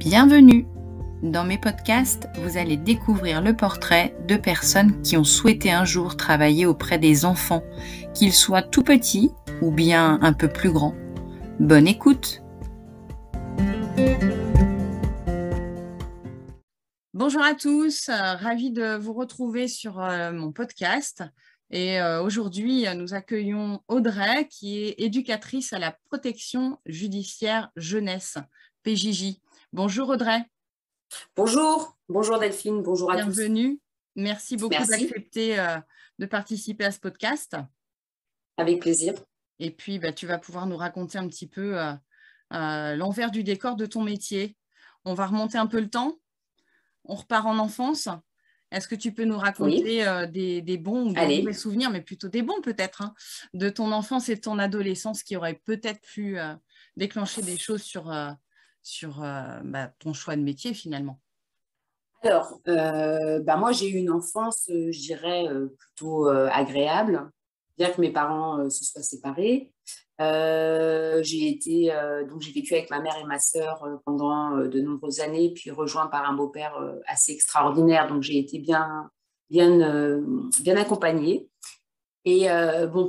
Bienvenue! Dans mes podcasts, vous allez découvrir le portrait de personnes qui ont souhaité un jour travailler auprès des enfants, qu'ils soient tout petits ou bien un peu plus grands. Bonne écoute! Bonjour à tous, ravie de vous retrouver sur mon podcast. Et aujourd'hui, nous accueillons Audrey, qui est éducatrice à la protection judiciaire jeunesse, PJJ. Bonjour Audrey. Bonjour, bonjour Delphine, bonjour à tous. Bienvenue, merci beaucoup d'accepter de participer à ce podcast. Avec plaisir. Et puis, tu vas pouvoir nous raconter un petit peu l'envers du décor de ton métier. On va remonter un peu le temps, on repart en enfance. Est-ce que tu peux nous raconter des bons ou des mauvais souvenirs, mais plutôt des bons peut-être, de ton enfance et de ton adolescence qui auraient peut-être pu déclencher des choses sur ton choix de métier finalement? Alors, moi j'ai eu une enfance, je dirais, plutôt agréable, bien que mes parents se soient séparés. J'ai vécu avec ma mère et ma sœur pendant de nombreuses années, puis rejoint par un beau-père assez extraordinaire. Donc j'ai été bien accompagnée. Et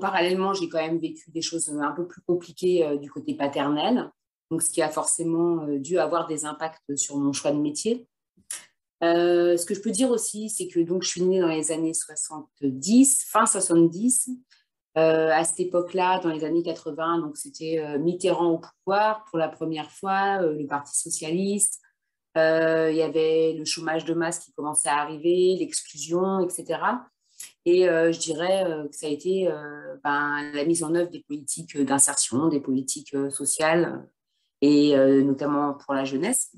parallèlement, j'ai quand même vécu des choses un peu plus compliquées du côté paternel. Donc ce qui a forcément dû avoir des impacts sur mon choix de métier. Ce que je peux dire aussi, c'est que donc je suis née dans les années 70, fin 70. À cette époque-là, dans les années 80, donc c'était Mitterrand au pouvoir pour la première fois, le Parti socialiste, il y avait le chômage de masse qui commençait à arriver, l'exclusion, etc. Et je dirais que ça a été la mise en œuvre des politiques d'insertion, des politiques sociales, et notamment pour la jeunesse.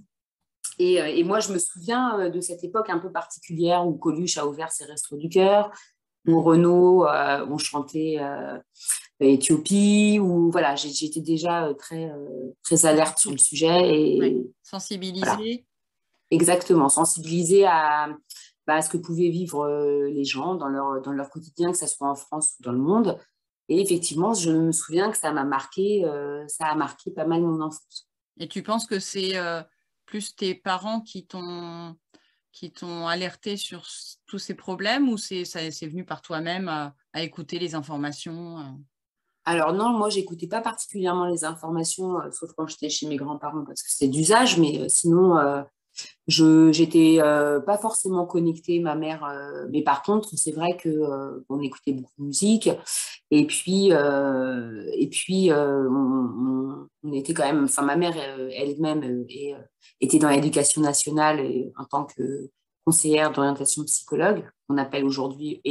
Et moi, je me souviens de cette époque un peu particulière où Coluche a ouvert ses restos du cœur, où Renaud, on chantait Éthiopie, où voilà, j'étais déjà très alerte sur le sujet. Et, sensibilisée. Voilà. Exactement, sensibilisée à ce que pouvaient vivre les gens dans leur quotidien, que ce soit en France ou dans le monde. Et effectivement, je me souviens que ça a marqué pas mal mon enfance. Et tu penses que c'est plus tes parents qui t'ont alerté sur tous ces problèmes, ou c'est venu par toi-même à écouter les informations Alors non, moi, je n'écoutais pas particulièrement les informations, sauf quand j'étais chez mes grands-parents, parce que c'était d'usage, mais sinon, j'étais pas forcément connectée, ma mère. Mais par contre, c'est vrai qu'on écoutait beaucoup de musique, et puis on était quand même... Enfin, ma mère, elle-même, était dans l'éducation nationale en tant que conseillère d'orientation psychologue, qu'on appelle aujourd'hui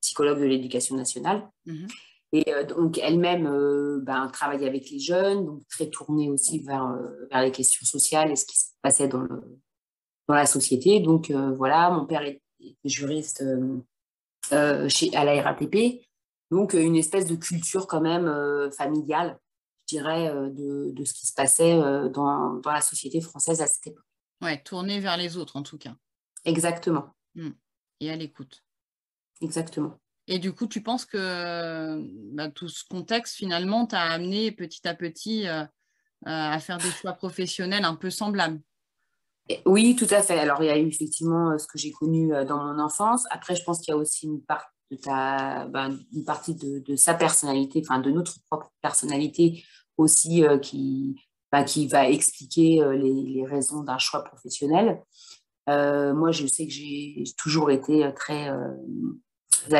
psychologue de l'éducation nationale. Mm-hmm. Et donc, elle-même travaillait avec les jeunes, donc très tournée aussi vers les questions sociales et ce qui se passait dans la société. Donc, voilà, mon père était juriste à la RATP. Donc, une espèce de culture quand même familiale, je dirais, de ce qui se passait dans la société française à cette époque. Oui, tournée vers les autres en tout cas. Exactement. Et à l'écoute. Exactement. Et du coup, tu penses que tout ce contexte, finalement, t'a amené petit à petit à faire des choix professionnels un peu semblables? Oui, tout à fait. Alors, il y a eu effectivement ce que j'ai connu dans mon enfance. Après, je pense qu'il y a aussi une partie de sa personnalité, enfin de notre propre personnalité aussi, qui va expliquer les raisons d'un choix professionnel. Moi, je sais que j'ai toujours été très... à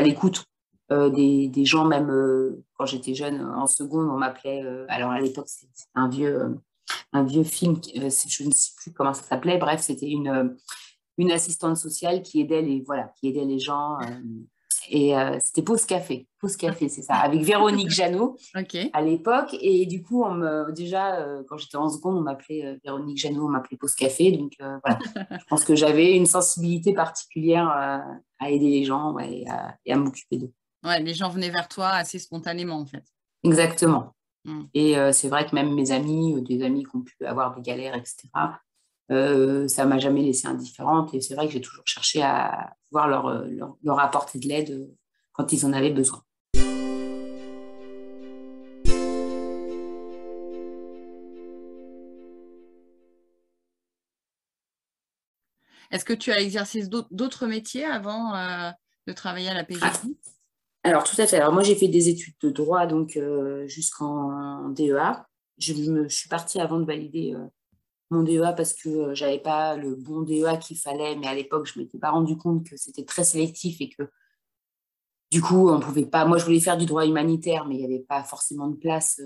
l'écoute des gens, même quand j'étais jeune, en seconde, on m'appelait, alors à l'époque c'était un vieux film, je ne sais plus comment ça s'appelait, bref, c'était une assistante sociale qui aidait les gens, c'était Pause Café, c'est ça, avec Véronique Jeannot à l'époque, et du coup, quand j'étais en seconde, on m'appelait Véronique Jeannot, on m'appelait Pause Café, donc je pense que j'avais une sensibilité particulière à aider les gens et à m'occuper d'eux. Ouais, les gens venaient vers toi assez spontanément en fait. Exactement, et c'est vrai que même mes amis, ou des amis qui ont pu avoir des galères, etc., ça ne m'a jamais laissée indifférente, et c'est vrai que j'ai toujours cherché à pouvoir leur apporter de l'aide quand ils en avaient besoin. Est-ce que tu as exercé d'autres métiers avant de travailler à la PJJ? Alors, tout à fait. Alors, moi, j'ai fait des études de droit donc jusqu'en DEA. Je suis partie avant de valider mon DEA parce que je n'avais pas le bon DEA qu'il fallait, mais à l'époque, je ne m'étais pas rendu compte que c'était très sélectif et que du coup, on pouvait pas. Moi, je voulais faire du droit humanitaire, mais il n'y avait pas forcément de place.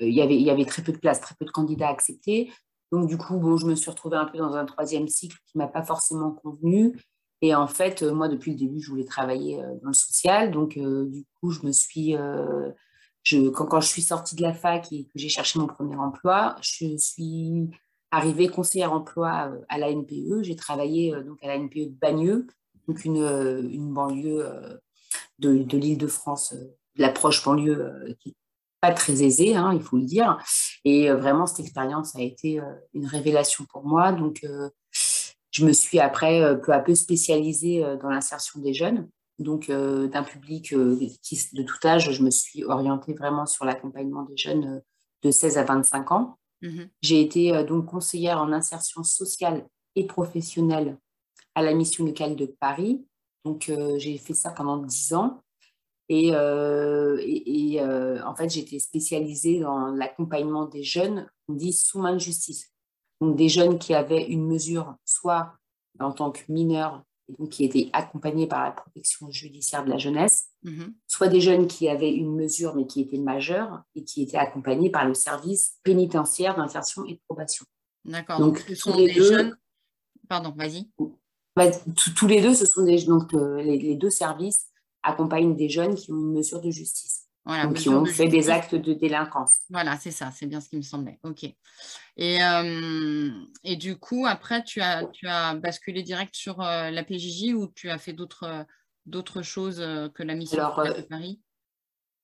Il y avait très peu de place, très peu de candidats acceptés. Donc, du coup, bon, je me suis retrouvée un peu dans un troisième cycle qui ne m'a pas forcément convenu. Et en fait, moi, depuis le début, je voulais travailler dans le social. Donc, du coup, je me suis. Quand je suis sortie de la fac et que j'ai cherché mon premier emploi, je suis arrivée conseillère emploi à la NPE. J'ai travaillé donc à la NPE de Bagneux, donc une banlieue de l'Île de France, de l'approche banlieue qui n'est pas très aisée, hein, il faut le dire. Et vraiment, cette expérience a été une révélation pour moi. Donc, je me suis après peu à peu spécialisée dans l'insertion des jeunes, donc d'un public qui, de tout âge. Je me suis orientée vraiment sur l'accompagnement des jeunes de 16 à 25 ans. Mm-hmm. J'ai été donc conseillère en insertion sociale et professionnelle à la mission locale de Paris. Donc, j'ai fait ça pendant 10 ans. Et en fait, j'étais spécialisée dans l'accompagnement des jeunes, on dit sous main de justice. Donc, des jeunes qui avaient une mesure, soit en tant que mineurs, et donc qui étaient accompagnés par la protection judiciaire de la jeunesse, mm-hmm. soit des jeunes qui avaient une mesure, mais qui étaient majeurs, et qui étaient accompagnés par le service pénitentiaire d'insertion et de probation. D'accord. Donc, ce sont des jeunes... Pardon, vas-y. Tous les deux, ce sont des, donc, les deux services accompagnent des jeunes qui ont une mesure de justice, voilà, donc qui ont fait justice. Des actes de délinquance. Voilà, c'est ça, c'est bien ce qui me semblait. Ok. Et du coup, après, tu as basculé direct sur la PJJ ou tu as fait d'autres choses que la mission de Paris?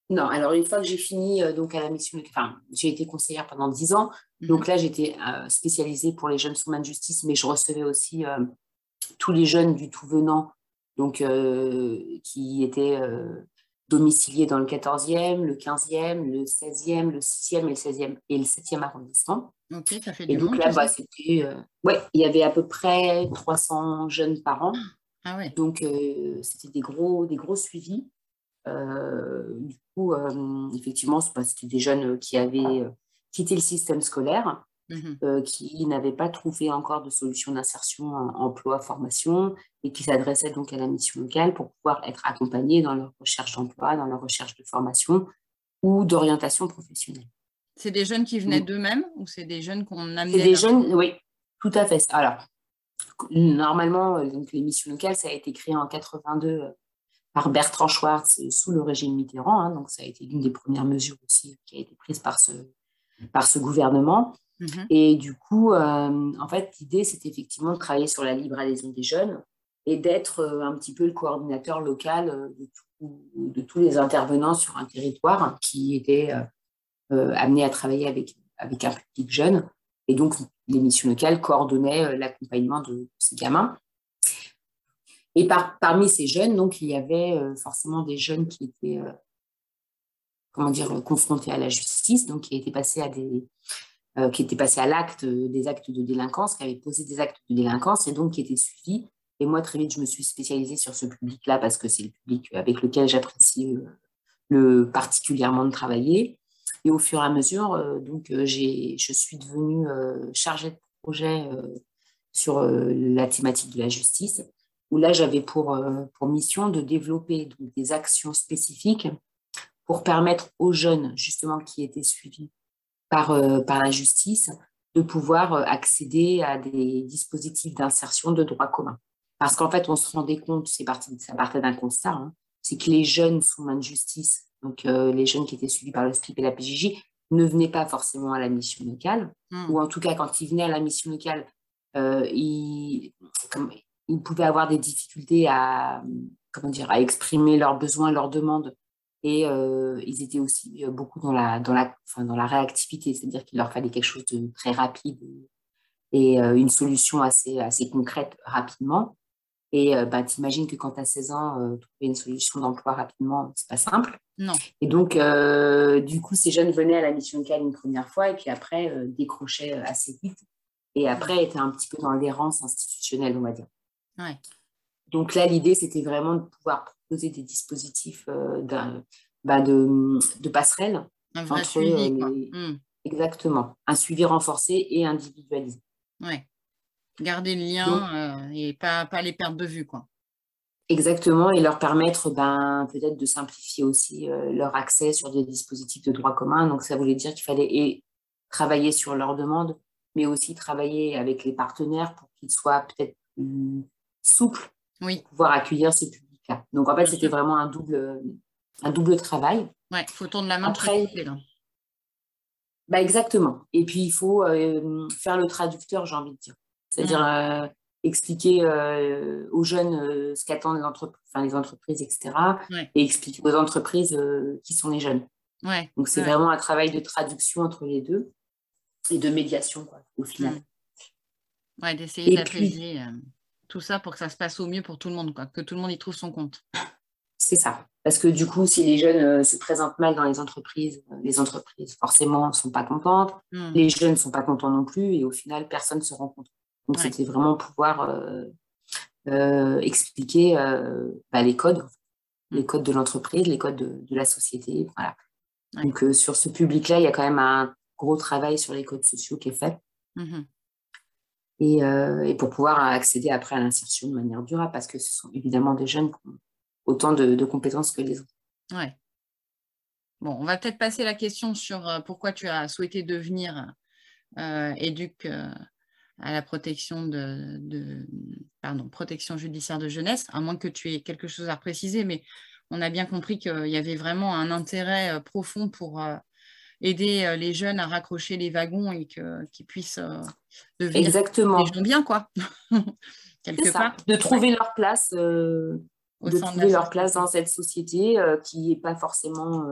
Non, alors une fois que j'ai fini donc à la mission, enfin, j'ai été conseillère pendant 10 ans, mm-hmm. donc là j'étais spécialisée pour les jeunes sous main de justice, mais je recevais aussi tous les jeunes du tout venant, donc qui étaient domiciliés dans le 14e, le 15e, le 16e, le 6e et le 16e et le 7e arrondissement. Ok, ça fait du monde. Et donc là, bah, c'était, ouais, il y avait à peu près 300 jeunes par an. Ah ouais. Donc c'était des gros suivis. Du coup, effectivement, c'était des jeunes qui avaient quitté le système scolaire, mmh. Qui n'avaient pas trouvé encore de solution d'insertion, emploi, formation, et qui s'adressaient donc à la mission locale pour pouvoir être accompagnés dans leur recherche d'emploi, dans leur recherche de formation ou d'orientation professionnelle. C'est des jeunes qui venaient d'eux-mêmes ou c'est des jeunes qu'on amenait? C'est des jeunes, oui, tout à fait. Alors, normalement, donc, les missions locales, ça a été créé en 1982. Par Bertrand Schwartz sous le régime Mitterrand, hein, donc ça a été l'une des premières mesures aussi qui a été prise par ce gouvernement. Mm-hmm. Et du coup, en fait, l'idée, c'était effectivement de travailler sur la libre adhésion des jeunes et d'être un petit peu le coordinateur local de tous les intervenants sur un territoire, hein, qui était amené à travailler avec un public jeune. Et donc, les missions locales coordonnaient l'accompagnement de ces gamins. Et parmi ces jeunes, donc, il y avait forcément des jeunes qui étaient confrontés à la justice, donc qui étaient passés à l'acte des actes de délinquance, qui avaient posé des actes de délinquance et donc qui étaient suivis. Et moi, très vite, je me suis spécialisée sur ce public-là parce que c'est le public avec lequel j'apprécie particulièrement de travailler. Et au fur et à mesure, donc, je suis devenue chargée de projet sur la thématique de la justice, où là, j'avais pour mission de développer donc, des actions spécifiques pour permettre aux jeunes, justement, qui étaient suivis par la justice, de pouvoir accéder à des dispositifs d'insertion de droit commun. Parce qu'en fait, on se rendait compte, ça partait d'un constat, hein, c'est que les jeunes sous main de justice, donc les jeunes qui étaient suivis par le SPIP et la PJJ, ne venaient pas forcément à la mission locale, ou en tout cas, quand ils venaient à la mission locale, ils pouvaient avoir des difficultés à exprimer leurs besoins, leurs demandes. Et ils étaient aussi beaucoup dans la réactivité, c'est-à-dire qu'il leur fallait quelque chose de très rapide et une solution assez concrète rapidement. Et t'imagines que quand tu as 16 ans, trouver une solution d'emploi rapidement, c'est pas simple. Non. Et donc, du coup, ces jeunes venaient à la mission locale une première fois et puis après décrochaient assez vite. et après était un petit peu dans l'errance institutionnelle, on va dire. Ouais. Donc là, l'idée, c'était vraiment de pouvoir proposer des dispositifs de passerelle. Un vrai suivi, exactement. Un suivi renforcé et individualisé. Oui. Garder le lien et pas les perdre de vue, quoi. Exactement, et leur permettre peut-être de simplifier aussi leur accès sur des dispositifs de droit commun. Donc, ça voulait dire qu'il fallait travailler sur leurs demandes, mais aussi travailler avec les partenaires pour qu'ils soient peut-être souples, oui, pour pouvoir accueillir ces publics-là. Donc, en fait, c'était vraiment un double travail. Oui, il faut tourner la main. Après, exactement. Et puis, il faut faire le traducteur, j'ai envie de dire. C'est-à-dire... expliquer aux jeunes ce qu'attendent les entreprises, etc. Ouais. Et expliquer aux entreprises qui sont les jeunes. Ouais. Donc, c'est vraiment un travail de traduction entre les deux et de médiation, quoi, au final. Ouais, d'essayer d'apaiser tout ça pour que ça se passe au mieux pour tout le monde, quoi, que tout le monde y trouve son compte. C'est ça. Parce que du coup, si les jeunes se présentent mal dans les entreprises forcément ne sont pas contentes, les jeunes ne sont pas contents non plus et au final, personne ne se rend compte. Donc, c'était vraiment pouvoir expliquer les codes de l'entreprise, les codes de la société. Voilà. Ouais. Donc, sur ce public-là, il y a quand même un gros travail sur les codes sociaux qui est fait. Et pour pouvoir accéder après à l'insertion de manière durable, parce que ce sont évidemment des jeunes qui ont autant de compétences que les autres. Oui. Bon, on va peut-être passer la question sur pourquoi tu as souhaité devenir éduc... à la protection, protection judiciaire de jeunesse, à moins que tu aies quelque chose à préciser, mais on a bien compris qu'il y avait vraiment un intérêt profond pour aider les jeunes à raccrocher les wagons et qu'ils puissent devenir des gens bien, quoi. Quelque part. De trouver leur place, dans cette société qui n'est pas forcément...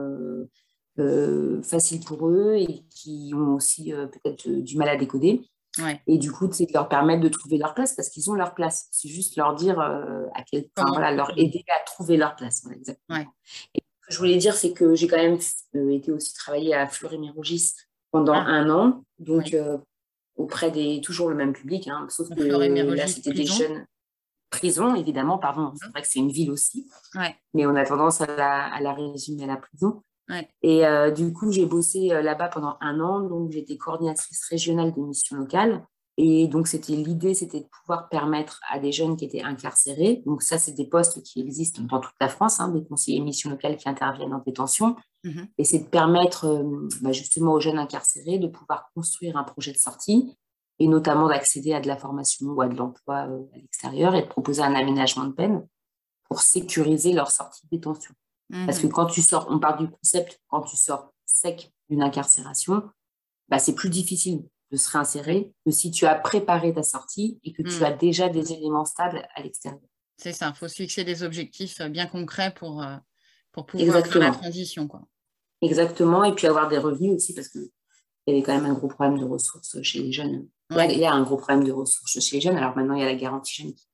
facile pour eux et qui ont aussi peut-être du mal à décoder. Ouais. Et du coup, c'est de leur permettre de trouver leur place parce qu'ils ont leur place. C'est juste leur dire à quel point, leur aider à trouver leur place. Voilà, exactement. Ouais. Et ce que je voulais dire, c'est que j'ai quand même été aussi travailler à Fleury-Mérogis pendant un an, donc auprès des toujours le même public, hein, sauf que là, c'était des jeunes prison, évidemment, pardon. C'est vrai que c'est une ville aussi, mais on a tendance à la résumer à la prison. Ouais. Et du coup, j'ai bossé là-bas pendant un an, donc j'étais coordinatrice régionale des missions locales. Et donc, l'idée, c'était de pouvoir permettre à des jeunes qui étaient incarcérés, donc ça, c'est des postes qui existent dans toute la France, hein, des conseillers missions locales qui interviennent en détention. Et c'est de permettre justement aux jeunes incarcérés de pouvoir construire un projet de sortie et notamment d'accéder à de la formation ou à de l'emploi à l'extérieur et de proposer un aménagement de peine pour sécuriser leur sortie de détention. Parce que quand tu sors, on part du concept, quand tu sors sec d'une incarcération, c'est plus difficile de se réinsérer que si tu as préparé ta sortie et que tu as déjà des éléments stables à l'extérieur. C'est ça, il faut se fixer des objectifs bien concrets pour pouvoir faire la transition, quoi. Exactement, et puis avoir des revenus aussi, parce qu'il y avait quand même un gros problème de ressources chez les jeunes. Ouais. Il y a un gros problème de ressources chez les jeunes, alors maintenant il y a la garantie jeune qui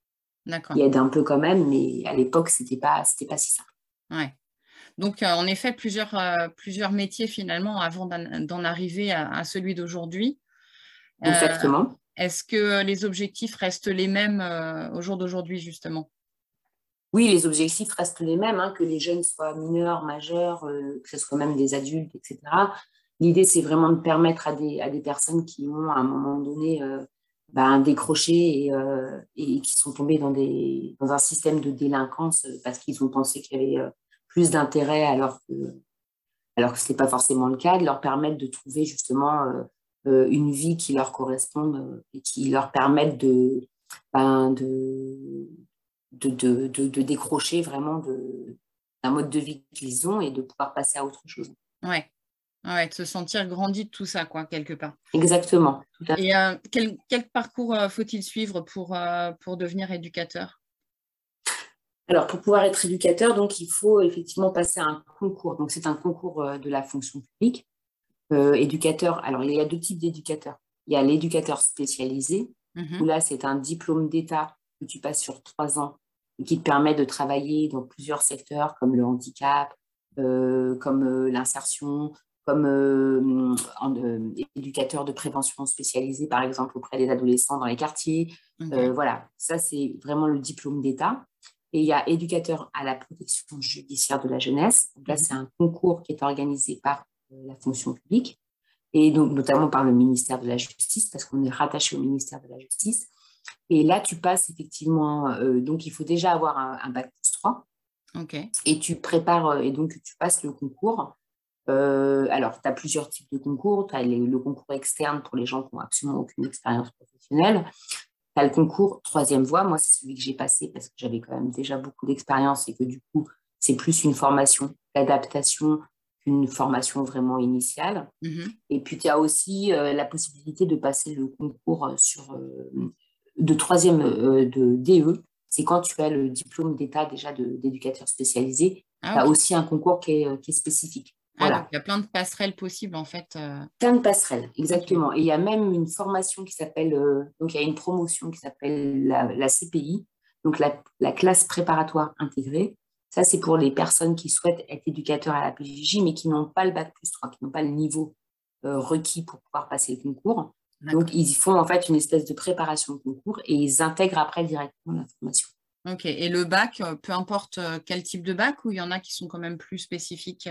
aide un peu quand même, mais à l'époque, ce n'était pas si simple. Ouais. Donc, en effet, plusieurs métiers, finalement, avant d'en arriver à celui d'aujourd'hui. Exactement. Est-ce que les objectifs restent les mêmes au jour d'aujourd'hui, justement? Oui, les objectifs restent les mêmes, hein, que les jeunes soient mineurs, majeurs, que ce soit même des adultes, etc. L'idée, c'est vraiment de permettre à des personnes qui ont, à un moment donné, décroché et qui sont tombés dans un système de délinquance parce qu'ils ont pensé qu'il y avait... plus d'intérêt alors que ce n'est pas forcément le cas, de leur permettre de trouver justement une vie qui leur corresponde et qui leur permette de décrocher vraiment d'un mode de vie qu'ils ont et de pouvoir passer à autre chose. Ouais, de se sentir grandi de tout ça, quoi, quelque part. Exactement. Tout à fait. Et quel parcours faut-il suivre pour devenir éducateur ? Alors, pour pouvoir être éducateur, donc, il faut effectivement passer à un concours. Donc, c'est un concours de la fonction publique. Éducateur, alors, il y a deux types d'éducateurs. Il y a l'éducateur spécialisé, où là, c'est un diplôme d'État que tu passes sur 3 ans et qui te permet de travailler dans plusieurs secteurs comme le handicap, comme l'insertion, comme éducateur de prévention spécialisé, par exemple, auprès des adolescents dans les quartiers. Okay. Voilà, ça, c'est vraiment le diplôme d'État. Et il y a éducateur à la protection judiciaire de la jeunesse. Donc là, c'est un concours qui est organisé par la fonction publique et donc notamment par le ministère de la Justice, parce qu'on est rattaché au ministère de la Justice. Et là, tu passes effectivement... donc, il faut déjà avoir un bac plus 3. Okay. Et tu prépares... Et donc, tu passes le concours. Alors, tu as plusieurs types de concours. Tu as le concours externe pour les gens qui n'ont absolument aucune expérience professionnelle. Tu as le concours troisième voie. Moi, c'est celui que j'ai passé parce que j'avais quand même déjà beaucoup d'expérience et que du coup, c'est plus une formation d'adaptation qu'une formation vraiment initiale. Mm-hmm. Et puis, tu as aussi la possibilité de passer le concours sur... de troisième de DE, c'est quand tu as le diplôme d'État déjà d'éducateur spécialisé, tu as aussi un concours qui est spécifique. Voilà. Donc, il y a plein de passerelles possibles en fait. Plein de passerelles, exactement. Okay. Et il y a même une formation qui s'appelle, donc il y a une promotion qui s'appelle la CPI, donc la classe préparatoire intégrée. Ça, c'est pour les personnes qui souhaitent être éducateurs à la PJJ, mais qui n'ont pas le bac plus 3, qui n'ont pas le niveau requis pour pouvoir passer le concours. Donc, ils font en fait une espèce de préparation de concours et ils intègrent après directement l'information. Ok. Et le bac, peu importe quel type de bac, ou il y en a qui sont quand même plus spécifiques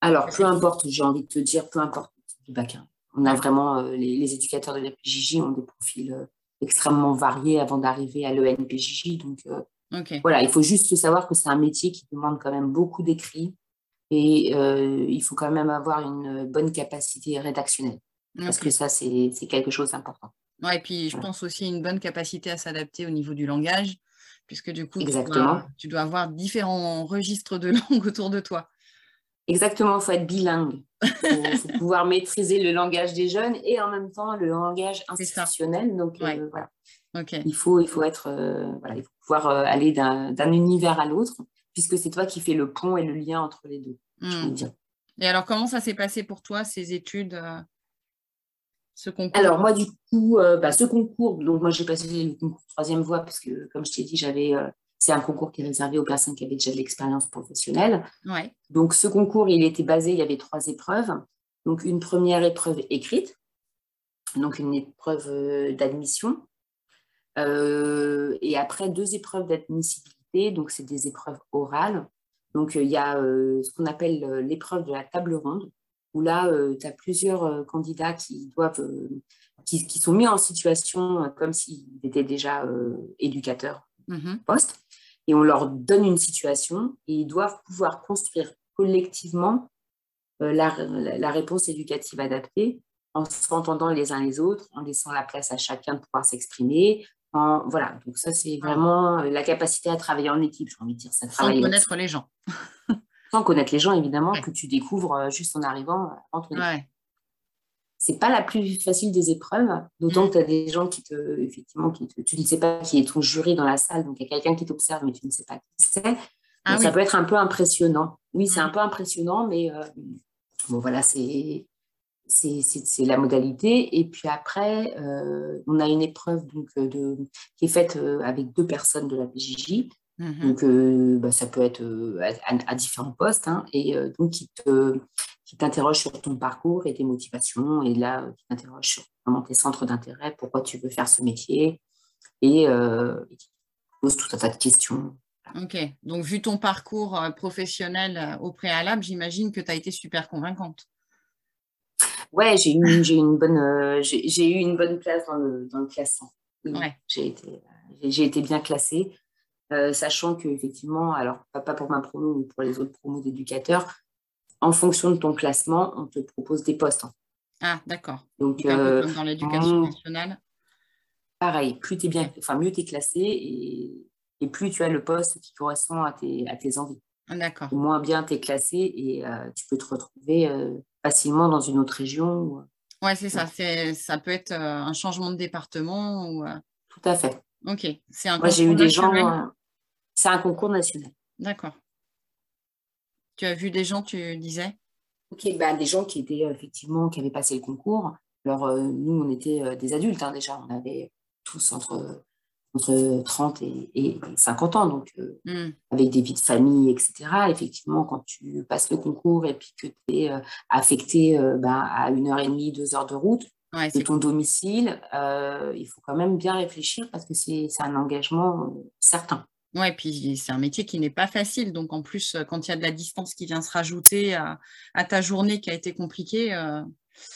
Alors, peu importe, j'ai envie de te dire, peu importe le type de bac. Hein. On a vraiment, les éducateurs de la PJJ ont des profils extrêmement variés avant d'arriver à l'ENPJJ. Donc, voilà, il faut juste savoir que c'est un métier qui demande quand même beaucoup d'écrits et il faut quand même avoir une bonne capacité rédactionnelle. Parce que ça, c'est quelque chose d'important. Ouais, et puis, je pense aussi une bonne capacité à s'adapter au niveau du langage, puisque du coup, tu dois avoir différents registres de langue autour de toi. Exactement, il faut être bilingue. Il faut pouvoir maîtriser le langage des jeunes et en même temps le langage institutionnel. Donc, voilà. Okay. Il faut pouvoir aller d'un univers à l'autre, puisque c'est toi qui fais le pont et le lien entre les deux. Mmh. Et alors, comment ça s'est passé pour toi, ces études ce concours? Alors moi du coup, ce concours, donc moi j'ai passé le concours troisième voie parce que comme je t'ai dit, c'est un concours qui est réservé aux personnes qui avaient déjà de l'expérience professionnelle. Ouais. Donc ce concours, il était basé, il y avait 3 épreuves. Donc une première épreuve écrite, donc une épreuve d'admission, et après 2 épreuves d'admissibilité, donc c'est des épreuves orales. Donc il y a ce qu'on appelle l'épreuve de la table ronde, où là, tu as plusieurs candidats qui sont mis en situation comme s'ils étaient déjà éducateurs de poste. Et on leur donne une situation et ils doivent pouvoir construire collectivement la réponse éducative adaptée en s'entendant les uns les autres, en laissant la place à chacun de pouvoir s'exprimer. Voilà, donc ça, c'est vraiment la capacité à travailler en équipe, j'ai envie de dire. Ça, sans connaître les gens. Sans connaître les gens, évidemment, que tu découvres juste en arrivant entre nous. C'est pas la plus facile des épreuves, d'autant que tu as des gens tu ne sais pas qui est ton jury dans la salle, donc il y a quelqu'un qui t'observe, mais tu ne sais pas qui c'est. Donc ça peut être un peu impressionnant. Oui, c'est un peu impressionnant, mais voilà, c'est la modalité. Et puis après, on a une épreuve qui est faite avec 2 personnes de la PJJ. Donc, ça peut être à différents postes, hein, et donc qui t'interroge sur ton parcours et tes motivations, et là, qui t'interroge sur vraiment tes centres d'intérêt, pourquoi tu veux faire ce métier, et qui pose tout un tas de questions. Ok, donc vu ton parcours professionnel au préalable, j'imagine que tu as été super convaincante. Ouais, j'ai eu une bonne place dans le classement. Oui, j'ai été bien classée. Sachant qu'effectivement, alors pas pour ma promo, mais pour les autres promos d'éducateurs, en fonction de ton classement, on te propose des postes. Ah, d'accord. Donc, comme dans l'éducation nationale. Pareil, mieux tu es classé et plus tu as le poste qui correspond à tes envies. D'accord. Moins bien tu es classé et tu peux te retrouver facilement dans une autre région. Oui, c'est ça. Ça peut être un changement de département. Tout à fait. Ok, c'est un concours national. C'est un concours national. D'accord. Tu as vu des gens, tu disais? Ok, des gens qui étaient effectivement, qui avaient passé le concours. Alors, nous, on était des adultes déjà. On avait tous entre entre 30 et 50 ans, donc avec des vies de famille, etc. Effectivement, quand tu passes le concours et puis que tu es affecté à 1h30, 2h de route de ton domicile, il faut quand même bien réfléchir parce que c'est un engagement certain. Oui, puis c'est un métier qui n'est pas facile. Donc, en plus, quand il y a de la distance qui vient se rajouter à ta journée qui a été compliquée.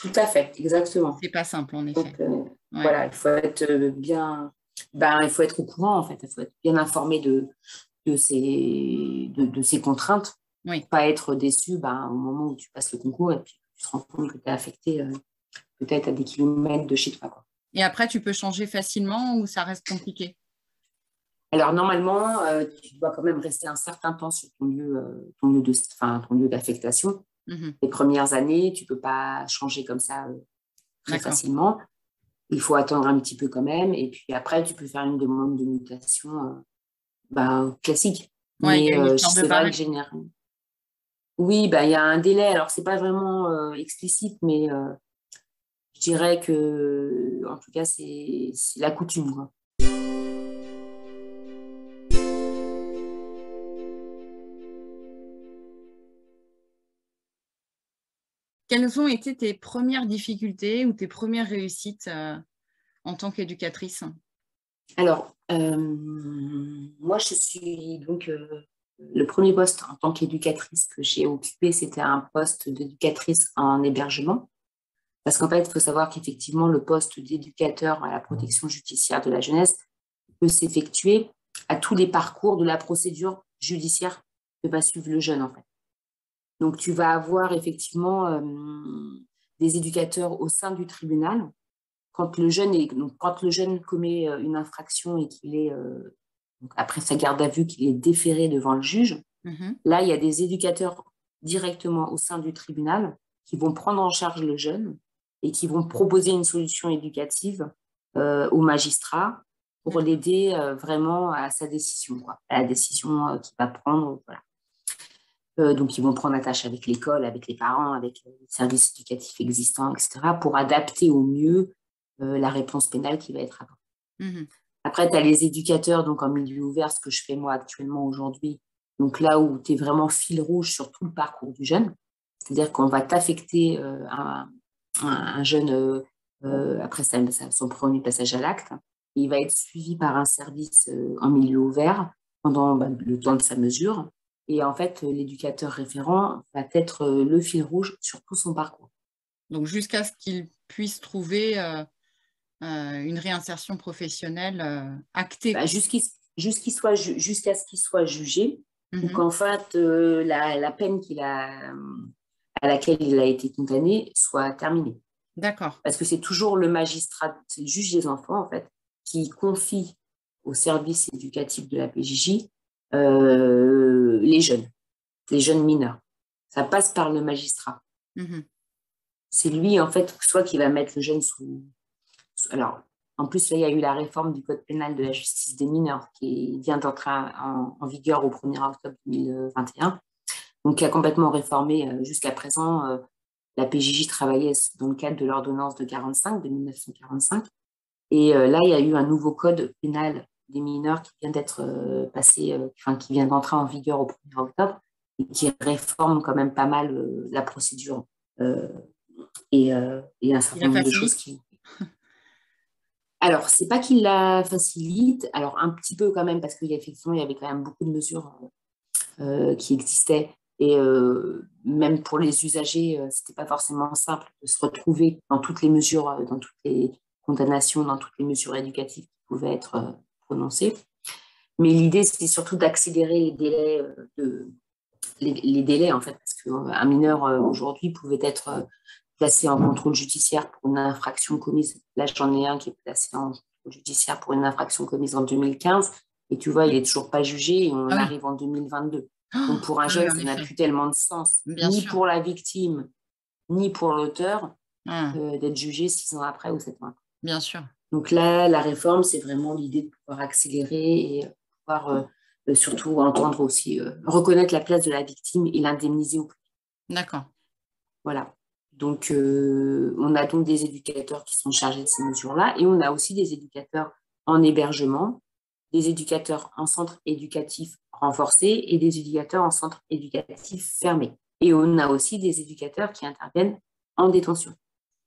Tout à fait, exactement. C'est pas simple, en effet. Donc, voilà, il faut être bien... il faut être au courant, en fait. Il faut être bien informé de ces contraintes. Oui. Pas être déçu au moment où tu passes le concours et puis tu te rends compte que tu es affecté peut-être à des kilomètres de chez toi, quoi. Et après, tu peux changer facilement ou ça reste compliqué ? Alors, normalement, tu dois quand même rester un certain temps sur ton lieu d'affectation. Mm-hmm. Les premières années, tu ne peux pas changer comme ça très facilement. Il faut attendre un petit peu quand même. Et puis après, tu peux faire une demande de mutation classique. Ouais, mais c'est vrai que généralement... Oui, il y a un délai. Alors, ce n'est pas vraiment explicite, mais je dirais que, en tout cas, c'est la coutume, quoi. Quelles ont été tes premières difficultés ou tes premières réussites en tant qu'éducatrice ? Alors, moi, je suis donc le premier poste en tant qu'éducatrice que j'ai occupé, c'était un poste d'éducatrice en hébergement. Parce qu'en fait, il faut savoir qu'effectivement, le poste d'éducateur à la protection judiciaire de la jeunesse peut s'effectuer à tous les parcours de la procédure judiciaire que va suivre le jeune, en fait. Donc, tu vas avoir effectivement des éducateurs au sein du tribunal. Quand le jeune commet une infraction et qu'il est, après sa garde à vue, qu'il est déféré devant le juge, là, il y a des éducateurs directement au sein du tribunal qui vont prendre en charge le jeune et qui vont proposer une solution éducative au magistrat pour l'aider vraiment à sa décision, quoi, à la décision qu'il va prendre, voilà. Donc, ils vont prendre attache avec l'école, avec les parents, avec les services éducatifs existants, etc., pour adapter au mieux la réponse pénale qui va être apportée. Mmh. Après, tu as les éducateurs donc en milieu ouvert, ce que je fais moi actuellement aujourd'hui, donc là où tu es vraiment fil rouge sur tout le parcours du jeune, c'est-à-dire qu'on va t'affecter un jeune après son premier passage à l'acte, et il va être suivi par un service en milieu ouvert pendant le temps de sa mesure. Et en fait, l'éducateur référent va être le fil rouge sur tout son parcours. Donc, jusqu'à ce qu'il puisse trouver une réinsertion professionnelle actée. Jusqu'à ce qu'il soit jugé. Mm-hmm. Donc, en fait, la peine à laquelle il a été condamné soit terminée. D'accord. Parce que c'est toujours le magistrat, le juge des enfants, en fait, qui confie au service éducatif de la PJJ les jeunes mineurs. Ça passe par le magistrat. Mmh. C'est lui, en fait, soit qui va mettre le jeune sous... Alors, en plus, là, il y a eu la réforme du Code pénal de la justice des mineurs qui vient d'entrer en vigueur au 1er octobre 2021, donc qui a complètement réformé. Jusqu'à présent, la PJJ travaillait dans le cadre de l'ordonnance de 1945, et là, il y a eu un nouveau Code pénal des mineurs qui vient d'être qui vient d'entrer en vigueur au 1er octobre et qui réforme quand même pas mal la procédure et un certain nombre de choses qui... Alors, c'est pas qu'il la facilite, alors un petit peu quand même, parce qu'effectivement, il y avait quand même beaucoup de mesures qui existaient et même pour les usagers, c'était pas forcément simple de se retrouver dans toutes les mesures, dans toutes les condamnations, dans toutes les mesures éducatives qui pouvaient être... prononcé. Mais l'idée, c'est surtout d'accélérer les délais, en fait, parce qu'un mineur, aujourd'hui, pouvait être placé en contrôle judiciaire pour une infraction commise. Là, j'en ai un qui est placé en contrôle judiciaire pour une infraction commise en 2015, et tu vois, il n'est toujours pas jugé, et on arrive en 2022. Donc, pour un jeune, ça n'a plus tellement de sens, pour la victime, ni pour l'auteur, d'être jugé 6 ans après ou 7 ans après. Bien sûr. Donc là, la réforme, c'est vraiment l'idée de pouvoir accélérer et pouvoir surtout entendre aussi, reconnaître la place de la victime et l'indemniser au plus vite. D'accord. Voilà. Donc, on a donc des éducateurs qui sont chargés de ces mesures-là et on a aussi des éducateurs en hébergement des éducateurs en centre éducatif renforcé et des éducateurs en centre éducatif fermé. Et on a aussi des éducateurs qui interviennent en détention.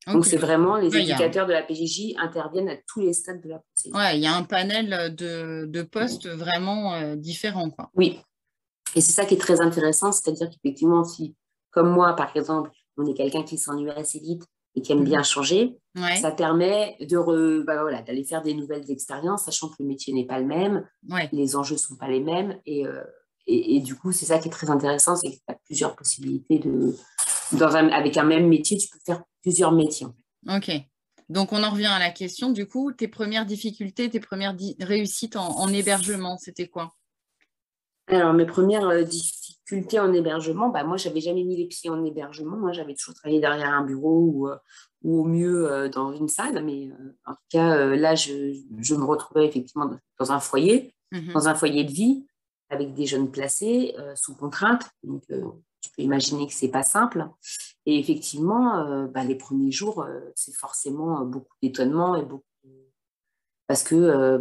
Okay. Donc, c'est vraiment les éducateurs de la PJJ interviennent à tous les stades de la procédure. Ouais, il y a un panel de postes vraiment différents, quoi. Oui, et c'est ça qui est très intéressant, c'est-à-dire qu'effectivement, si, comme moi, par exemple, on est quelqu'un qui s'ennuie assez vite et qui aime bien changer, ça permet d'aller faire des nouvelles expériences, sachant que le métier n'est pas le même, les enjeux ne sont pas les mêmes, et du coup, c'est ça qui est très intéressant, c'est que tu as plusieurs possibilités de... avec un même métier, tu peux faire plusieurs métiers. Ok. Donc, on en revient à la question. Du coup, tes premières difficultés, tes premières réussites en hébergement, c'était quoi? Alors, mes premières difficultés en hébergement, moi, je n'avais jamais mis les pieds en hébergement. Moi, j'avais toujours travaillé derrière un bureau ou au mieux dans une salle. Mais en tout cas, là, je me retrouvais effectivement dans un foyer, dans un foyer de vie, avec des jeunes placés, sous contrainte. Donc, tu peux imaginer que ce n'est pas simple. Et effectivement, les premiers jours, c'est forcément beaucoup d'étonnement et beaucoup... parce que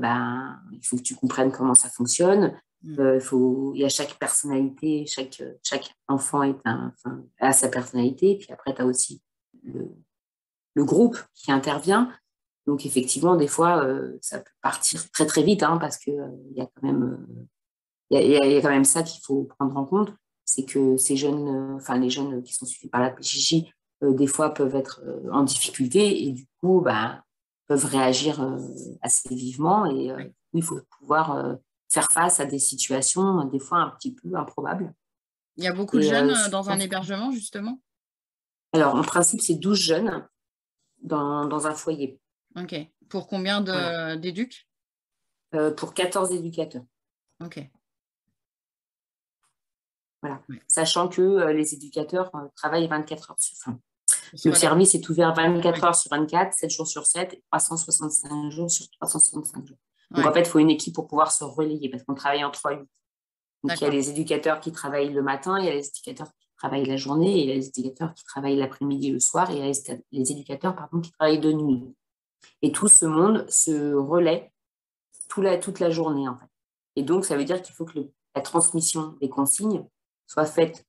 il faut que tu comprennes comment ça fonctionne. Il y a chaque personnalité, chaque enfant a sa personnalité. Puis après, tu as aussi le groupe qui intervient. Donc effectivement, des fois, ça peut partir très, très vite parce qu'il y a quand même, y a quand même ça qu'il faut prendre en compte. C'est que ces jeunes, les jeunes qui sont suivis par la PJJ, des fois peuvent être en difficulté et du coup, peuvent réagir assez vivement et il faut pouvoir faire face à des situations, des fois un petit peu improbables. Il y a beaucoup de jeunes dans un hébergement, justement? Alors, en principe, c'est 12 jeunes dans un foyer. Ok. Pour combien d'éducs? Pour 14 éducateurs. Ok. Voilà. Sachant que les éducateurs travaillent 24 heures sur 20. Le service est ouvert 24 heures sur 24, 7 jours sur 7, 365 jours sur 365 jours. Donc, en fait, il faut une équipe pour pouvoir se relayer parce qu'on travaille en 3-8. Donc, il y a les éducateurs qui travaillent le matin, il y a les éducateurs qui travaillent la journée, et il y a les éducateurs qui travaillent l'après-midi et le soir, et il y a les éducateurs qui travaillent de nuit. Et tout ce monde se relaie toute la journée, en fait. Et donc, ça veut dire qu'il faut que la transmission des consignes soit faite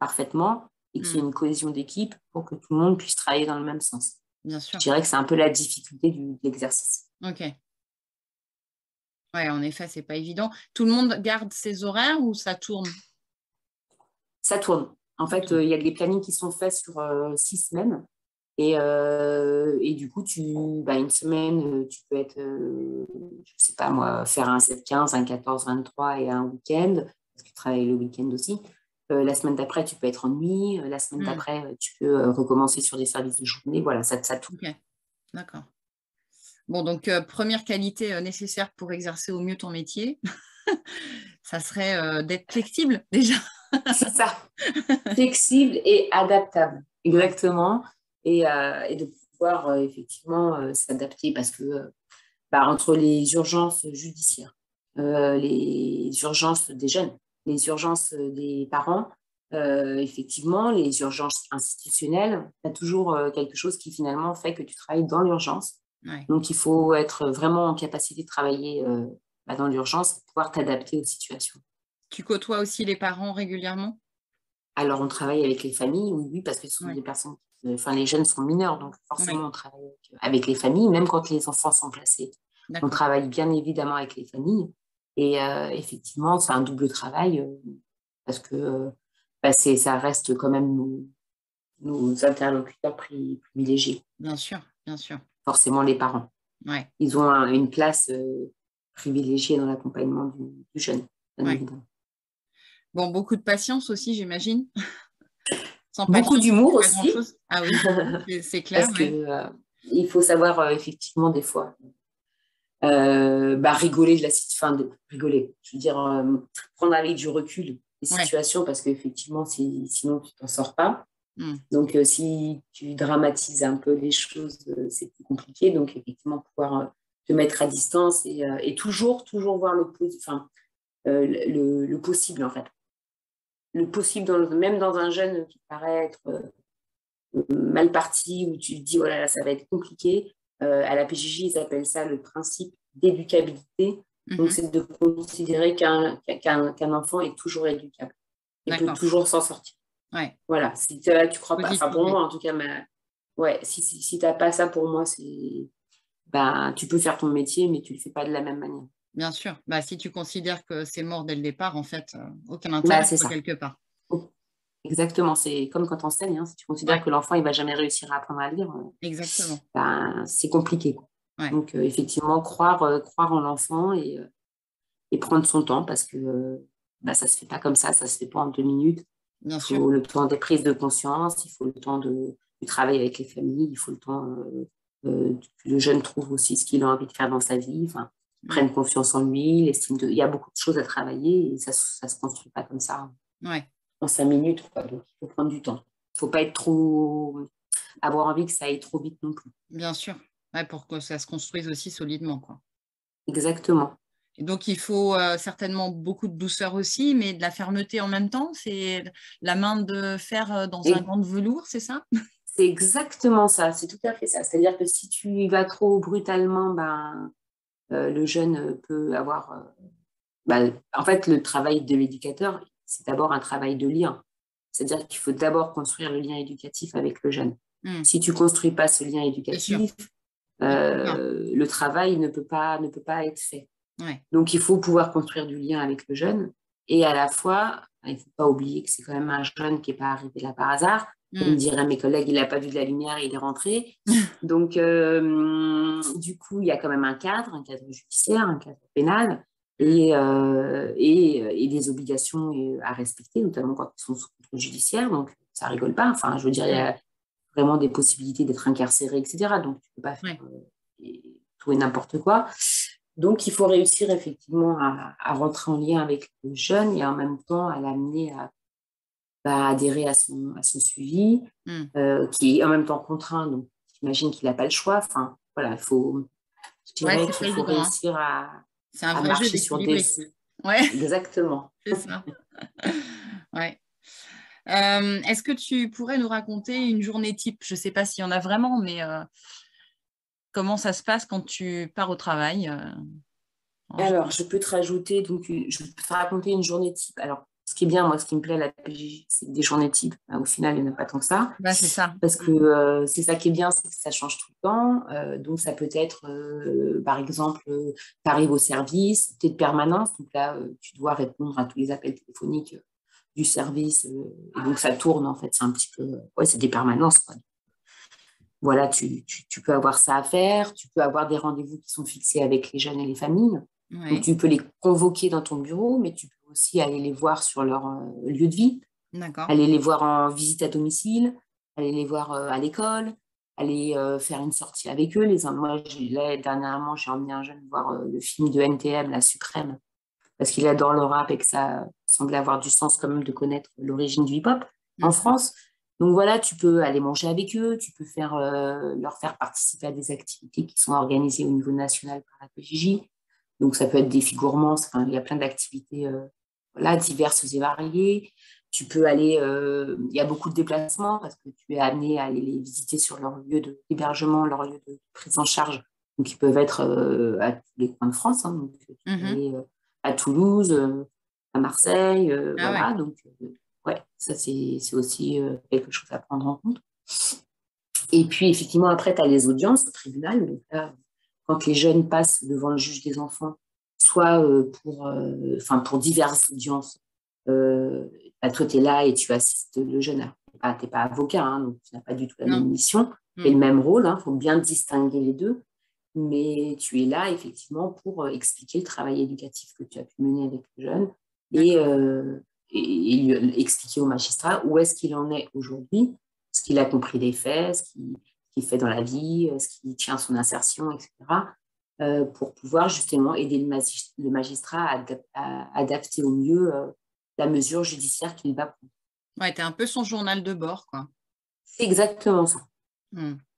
parfaitement et qu'il y ait une cohésion d'équipe pour que tout le monde puisse travailler dans le même sens. Bien sûr. Je dirais que c'est un peu la difficulté de l'exercice. Ok. Ouais, en effet, c'est pas évident. Tout le monde garde ses horaires ou ça tourne? Ça tourne. En fait, il y a des plannings qui sont faits sur 6 semaines et du coup, une semaine, tu peux être, je sais pas moi, faire un 7-15, un 14-23 et un week-end parce que tu travailles le week-end aussi. La semaine d'après, tu peux être en nuit. La semaine d'après, tu peux recommencer sur des services de journée. Voilà, ça tourne. Okay. D'accord. Bon, donc, première qualité nécessaire pour exercer au mieux ton métier, ça serait d'être flexible, déjà. C'est ça. Flexible et adaptable. Exactement. Et de pouvoir, effectivement, s'adapter parce que, entre les urgences judiciaires, les urgences des jeunes, les urgences des parents, effectivement, les urgences institutionnelles, tu as toujours quelque chose qui finalement fait que tu travailles dans l'urgence. Ouais. Donc, il faut être vraiment en capacité de travailler dans l'urgence pour pouvoir t'adapter aux situations. Tu côtoies aussi les parents régulièrement? Alors, on travaille avec les familles, oui, parce que ce sont des personnes, les jeunes sont mineurs, donc forcément, on travaille avec les familles, même quand les enfants sont placés. On travaille bien évidemment avec les familles. Et effectivement, c'est un double travail parce que ça reste quand même nos interlocuteurs privilégiés. Bien sûr, bien sûr. Forcément, les parents. Ouais. Ils ont une place privilégiée dans l'accompagnement du jeune. Bon, beaucoup de patience aussi, j'imagine. Beaucoup d'humour aussi. Ah oui, c'est clair. Parce que, il faut savoir, effectivement, des fois... rigoler de la situation, je veux dire, prendre avec du recul les situations parce qu'effectivement, sinon, tu t'en sors pas. Donc, si tu dramatises un peu les choses, c'est plus compliqué. Donc, effectivement, pouvoir te mettre à distance et toujours voir le possible, en fait. Le possible, même dans un jeune qui paraît être mal parti, où tu te dis, voilà, ça va être compliqué. À la PJJ, ils appellent ça le principe d'éducabilité. Donc, c'est de considérer qu'un enfant est toujours éducable. Il peut toujours s'en sortir. Ouais. Voilà. Si tu ne crois pas... Enfin, pour moi, en tout cas, ouais, si tu n'as pas ça, pour moi, c'est... Bah, tu peux faire ton métier, mais tu ne le fais pas de la même manière. Bien sûr. Bah, si tu considères que c'est mort dès le départ, en fait, aucun intérêt quelque part. Exactement. C'est comme quand tu enseignes. Hein. Si tu considères que l'enfant, il ne va jamais réussir à apprendre à lire, exactement. Bah, c'est compliqué. Ouais. Donc, effectivement, croire en l'enfant et prendre son temps parce que bah, ça ne se fait pas comme ça. Ça ne se fait pas en 2 minutes. Bien sûr. Il faut le temps des prises de conscience. Il faut le temps du travail avec les familles. Il faut le temps... le jeune trouve aussi ce qu'il a envie de faire dans sa vie, enfin, prenne confiance en lui, il y a beaucoup de choses à travailler et ça ne se construit pas comme ça en 5 minutes. Quoi. Donc, il faut prendre du temps. Il ne faut pas être trop... avoir envie que ça aille trop vite non plus. Bien sûr, pour que ça se construise aussi solidement. Quoi. Exactement. Et donc, il faut certainement beaucoup de douceur aussi, mais de la fermeté en même temps. C'est la main de fer dans un gant de velours, c'est ça ? C'est exactement ça, c'est tout à fait ça. C'est-à-dire que si tu y vas trop brutalement, le jeune peut avoir... en fait, le travail de l'éducateur, c'est d'abord un travail de lien. C'est-à-dire qu'il faut d'abord construire le lien éducatif avec le jeune. Si tu ne construis pas ce lien éducatif, le travail ne peut pas être fait. Ouais. Donc, il faut pouvoir construire du lien avec le jeune. Et à la fois, il ne faut pas oublier que c'est quand même un jeune qui n'est pas arrivé là par hasard. Il me dirait, mes collègues, il n'a pas vu de la lumière, il est rentré. Donc, du coup, il y a quand même un cadre judiciaire, un cadre pénal et des obligations à respecter, notamment quand ils sont sous contrôle judiciaire. Donc, ça rigole pas. Enfin, je veux dire, il y a vraiment des possibilités d'être incarcéré, etc. Donc, tu ne peux pas faire tout et n'importe quoi. Donc, il faut réussir effectivement à rentrer en lien avec le jeune et en même temps à l'amener à adhérer à son suivi, qui est en même temps contraint, donc j'imagine qu'il n'a pas le choix. Enfin, voilà, il faut réussir à marcher sur des... Exactement. C'est ça. Est-ce que tu pourrais nous raconter une journée type? Je ne sais pas s'il y en a vraiment, mais comment ça se passe quand tu pars au travail? Alors, je peux te rajouter, donc, je peux te raconter une journée type. Alors, ce qui est bien, moi, ce qui me plaît à la PJ, c'est des journées types. Au final, il n'y en a pas tant que ça. Bah, c'est ça. Parce que c'est ça qui est bien, c'est que ça change tout le temps. Donc, ça peut être, par exemple, tu arrives au service, tu es de permanence. Donc là, tu dois répondre à tous les appels téléphoniques du service. Et donc, ça tourne, en fait. C'est un petit peu... c'est des permanences, quoi. Voilà, tu peux avoir ça à faire. Tu peux avoir des rendez-vous qui sont fixés avec les jeunes et les familles. Ouais. Tu peux les convoquer dans ton bureau, mais tu peux aussi aller les voir sur leur lieu de vie, aller les voir en visite à domicile, aller les voir à l'école, aller faire une sortie avec eux. Moi, dernièrement, j'ai emmené un jeune voir le film de NTM, La Suprême, parce qu'il adore le rap et que ça semblait avoir du sens quand même de connaître l'origine du hip-hop en France. Donc voilà, tu peux aller manger avec eux, tu peux leur faire participer à des activités qui sont organisées au niveau national par la PJJ. Donc, ça peut être des défis gourmands, il y a plein d'activités diverses et variées. Tu peux aller, il y a beaucoup de déplacements parce que tu es amené à aller les visiter sur leur lieu d'hébergement, leur lieu de prise en charge. Donc, ils peuvent être à tous les coins de France. Hein, donc, tu peux aller à Toulouse, à Marseille, voilà. Ouais. Donc, ça, c'est aussi quelque chose à prendre en compte. Et puis, effectivement, après, tu as les audiences au tribunal. Donc, là, quand les jeunes passent devant le juge des enfants, soit pour diverses audiences, toi, tu es là et tu assistes le jeune. Tu n'es pas avocat, hein, donc tu n'as pas du tout la même mission et le même rôle. Il faut bien distinguer les deux. Mais tu es là, effectivement, pour expliquer le travail éducatif que tu as pu mener avec le jeune et expliquer au magistrat où est-ce qu'il en est aujourd'hui, ce qu'il a compris des faits, ce qu'il fait dans la vie, ce qui tient son insertion, etc., pour pouvoir justement aider le magistrat à adapter au mieux la mesure judiciaire qu'il va prendre. Ouais, t'es un peu son journal de bord, quoi. C'est exactement ça.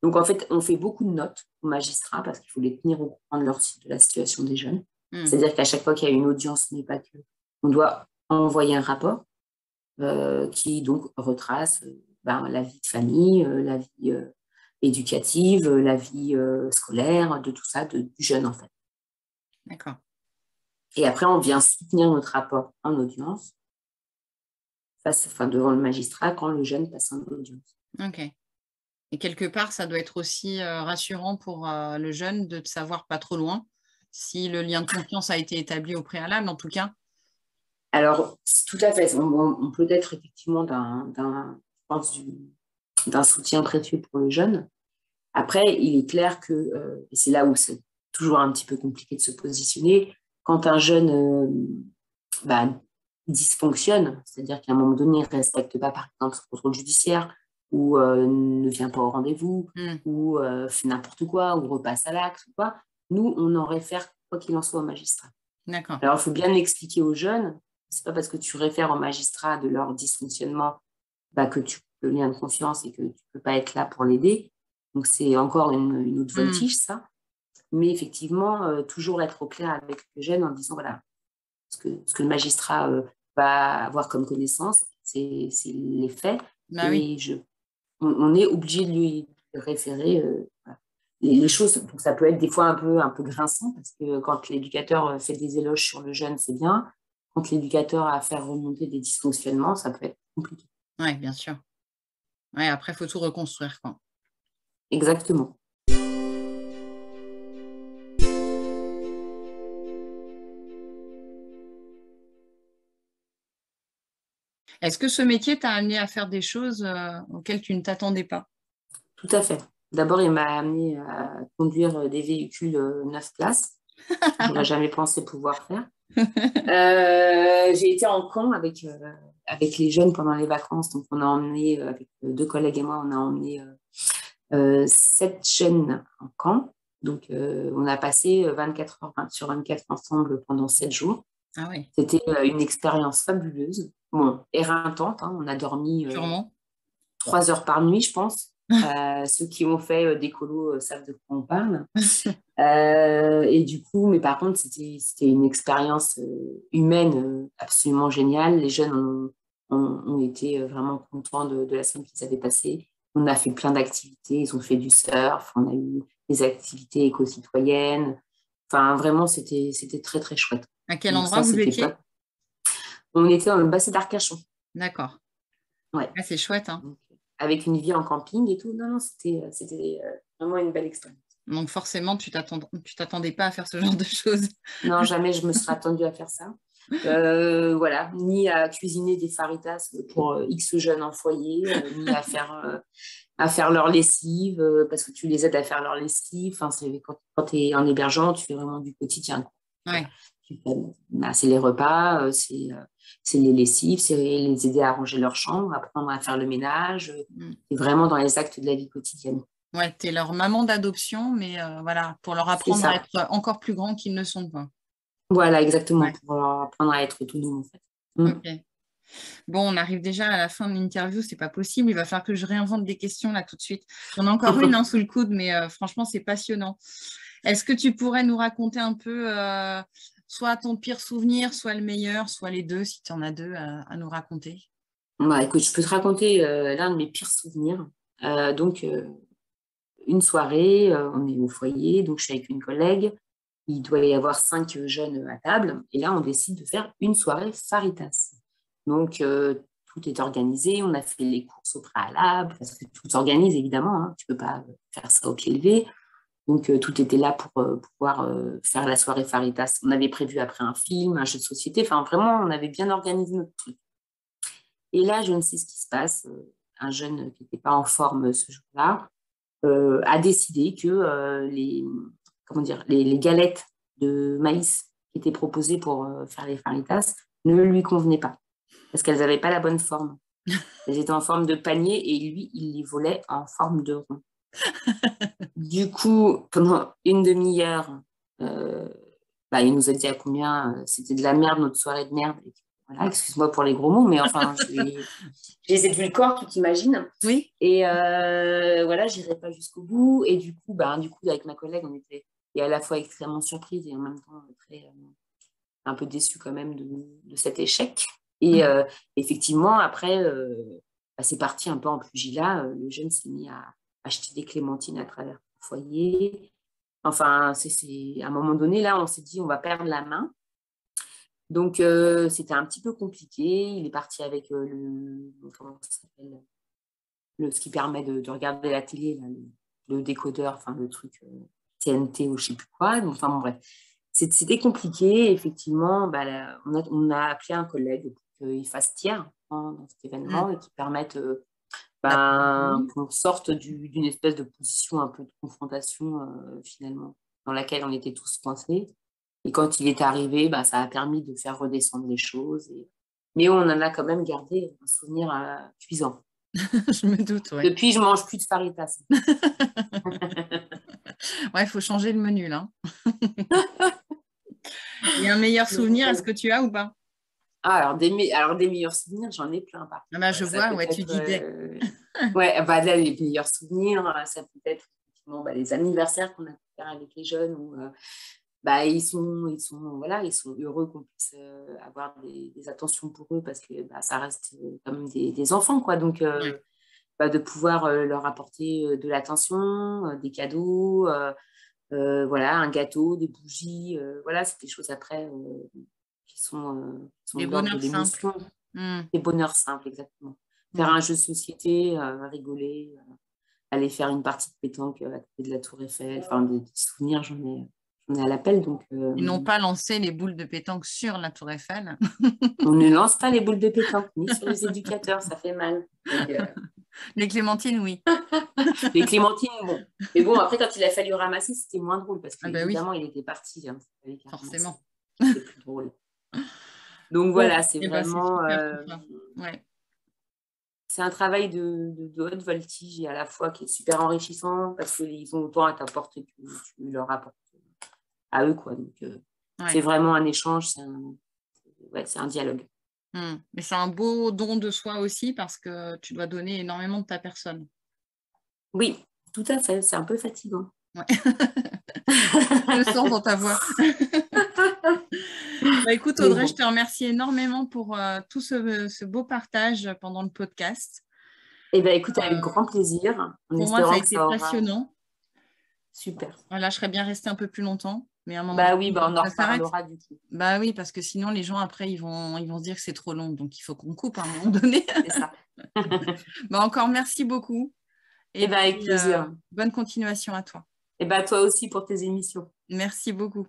Donc, en fait, on fait beaucoup de notes aux magistrats parce qu'il faut les tenir au courant de la situation des jeunes. C'est-à-dire qu'à chaque fois qu'il y a une audience, mais pas que, on doit envoyer un rapport qui, donc, retrace la vie de famille, la vie... éducative, la vie scolaire, de tout ça, du jeune en fait. D'accord. Et après, on vient soutenir notre rapport en audience, devant le magistrat, quand le jeune passe en audience. Ok. Et quelque part, ça doit être aussi rassurant pour le jeune de savoir pas trop loin si le lien de confiance a été établi au préalable, en tout cas. Alors, tout à fait. On peut être effectivement d'un soutien précieux pour le jeune. Après, il est clair que, et c'est là où c'est toujours un petit peu compliqué de se positionner, quand un jeune dysfonctionne, c'est-à-dire qu'à un moment donné, il ne respecte pas, par exemple, son contrôle judiciaire, ou ne vient pas au rendez-vous, ou fait n'importe quoi, ou repasse à l'acte, ou quoi, nous, on en réfère, quoi qu'il en soit, au magistrat. D'accord. Alors, il faut bien expliquer aux jeunes, c'est pas parce que tu réfères au magistrat de leur dysfonctionnement que tu peux le lien de confiance et que tu ne peux pas être là pour l'aider. Donc, c'est encore une autre voltige, ça. Mais effectivement, toujours être au clair avec le jeune en disant, voilà, ce que le magistrat va avoir comme connaissance, c'est les faits. Bah, oui. On est obligé de lui référer les choses. Donc, ça peut être des fois un peu grinçant, parce que quand l'éducateur fait des éloges sur le jeune, c'est bien. Quand l'éducateur a à faire remonter des dysfonctionnements, ça peut être compliqué. Oui, bien sûr. Ouais, après, il faut tout reconstruire, quoi. Exactement. Est-ce que ce métier t'a amené à faire des choses auxquelles tu ne t'attendais pas? Tout à fait. D'abord, il m'a amené à conduire des véhicules 9 places. Je n'aurais jamais pensé pouvoir faire. J'ai été en camp avec les jeunes pendant les vacances. Donc, on a emmené, avec deux collègues et moi, on a emmené 7 jeunes en camp. Donc, on a passé 24 heures sur 24 ensemble pendant 7 jours. Ah oui. C'était une expérience fabuleuse. Bon, éreintante, hein. On a dormi 3 heures par nuit, je pense. Ceux qui ont fait des colos savent de quoi on parle. Et du coup, mais par contre, c'était une expérience humaine absolument géniale. Les jeunes ont été vraiment contents de la semaine qu'ils avaient passée. On a fait plein d'activités, ils ont fait du surf, on a eu des activités éco-citoyennes. Enfin, vraiment, c'était très, très chouette. À quel endroit vous étiez ? On était dans le bassin d'Arcachon. D'accord. Ouais. Ah, c'est chouette, hein. Donc, avec une vie en camping et tout. Non, c'était vraiment une belle expérience. Donc forcément, tu t'attendais pas à faire ce genre de choses. Non, jamais je me serais attendue à faire ça. Voilà, ni à cuisiner des faritas pour X jeunes en foyer, ni à faire leur lessive, parce que tu les aides à faire leur lessive. Enfin, quand tu es en hébergeant, tu fais vraiment du quotidien. Ouais. C'est les repas, c'est les lessives, c'est les aider à ranger leur chambre, apprendre à faire le ménage, et vraiment dans les actes de la vie quotidienne. Ouais, tu es leur maman d'adoption, mais voilà, pour leur apprendre à être encore plus grands qu'ils ne sont pas. Voilà, exactement, ouais. Pour leur apprendre à être autonomes, en fait. Okay. Bon, on arrive déjà à la fin de l'interview, c'est pas possible, il va falloir que je réinvente des questions là tout de suite. J'en ai encore une sous le coude, mais franchement, c'est passionnant. Est-ce que tu pourrais nous raconter un peu soit ton pire souvenir, soit le meilleur, soit les deux, si tu en as deux à nous raconter? Bah, écoute, je peux te raconter l'un de mes pires souvenirs. Une soirée, on est au foyer, donc je suis avec une collègue. Il doit y avoir 5 jeunes à table. Et là, on décide de faire une soirée faritas. Donc, tout est organisé. On a fait les courses au préalable, parce que tout s'organise, évidemment. Hein, tu ne peux pas faire ça au pied levé. Donc, tout était là pour pouvoir faire la soirée faritas. On avait prévu après un film, un jeu de société. Enfin, vraiment, on avait bien organisé notre truc. Et là, je ne sais ce qui se passe. Un jeune qui n'était pas en forme ce jour-là a décidé que les galettes de maïs qui étaient proposées pour faire les faritas ne lui convenaient pas, parce qu'elles n'avaient pas la bonne forme. Elles étaient en forme de panier et lui, il les volait en forme de rond. Du coup, pendant une demi-heure, il nous a dit à combien c'était de la merde, notre soirée de merde. Voilà, excuse-moi pour les gros mots, mais enfin, je les ai vu le corps, tu t'imagines. Oui. Et voilà, je n'irai pas jusqu'au bout. Et du coup, avec ma collègue, on était à la fois extrêmement surprise et en même temps très, un peu déçue quand même de cet échec. Et effectivement, après, c'est parti un peu en pugilat. Le jeune s'est mis à acheter des clémentines à travers le foyer. Enfin, à un moment donné, là, on s'est dit, on va perdre la main. Donc, c'était un petit peu compliqué. Il est parti avec ce qui permet de regarder la télé, là, le décodeur, enfin le truc TNT ou je ne sais plus quoi. Donc, enfin, bon, bref. C'était compliqué. Effectivement, bah, là, on a appelé un collègue pour qu'il fasse tiers dans cet événement et qui permette qu'on sorte d'une espèce de position un peu de confrontation finalement, dans laquelle on était tous coincés. Et quand il est arrivé, bah, ça a permis de faire redescendre les choses. Et... Mais on en a quand même gardé un souvenir cuisant. Je me doute, oui. Depuis, je ne mange plus de faritas. Ouais, il faut changer le menu, là. Et un meilleur souvenir, est-ce que tu as ou pas? Alors, des meilleurs souvenirs, j'en ai plein. Je vois, ouais, tu disais. Là, les meilleurs souvenirs, ça peut être les anniversaires qu'on a pu faire avec les jeunes où ils sont heureux qu'on puisse avoir des attentions pour eux parce que ça reste comme des enfants, quoi. Donc, de pouvoir leur apporter de l'attention, des cadeaux, un gâteau, des bougies, c'est des choses après... qui sont des bonheurs simples. Des bonheurs simples, exactement. Faire un jeu de société, rigoler, aller faire une partie de pétanque à côté de la Tour Eiffel, des souvenirs, j'en ai à l'appel. Ils n'ont pas lancé les boules de pétanque sur la Tour Eiffel. On ne lance pas les boules de pétanque, ni sur les éducateurs, ça fait mal. Donc, les clémentines, oui. Les clémentines, bon. Mais bon, après, quand il a fallu ramasser, c'était moins drôle, parce que évidemment, il était parti. Hein, forcément. C'était plus drôle. Donc voilà, c'est vraiment c'est un travail de haute voltige et à la fois qui est super enrichissant parce qu'ils ont autant à t'apporter que tu leur apportes à eux, quoi. Donc c'est vraiment un échange, c'est un dialogue. Mais c'est un beau don de soi aussi parce que tu dois donner énormément de ta personne. Oui, tout à fait, c'est un peu fatigant. Je le sens dans ta voix. Écoute Audrey, je te remercie énormément pour tout ce beau partage pendant le podcast. Écoute, avec grand plaisir. Pour moi, ça a été passionnant. Super. Voilà, je serais bien restée un peu plus longtemps, mais à un moment on en reparlera du coup. Bah oui, parce que sinon les gens après ils vont se dire que c'est trop long, donc il faut qu'on coupe à un moment donné. C'est ça. Encore merci beaucoup. Avec plaisir. Bonne continuation à toi. Toi aussi pour tes émissions. Merci beaucoup.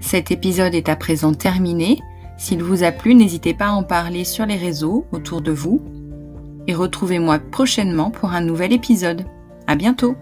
Cet épisode est à présent terminé. S'il vous a plu, n'hésitez pas à en parler sur les réseaux autour de vous. Et retrouvez-moi prochainement pour un nouvel épisode. À bientôt!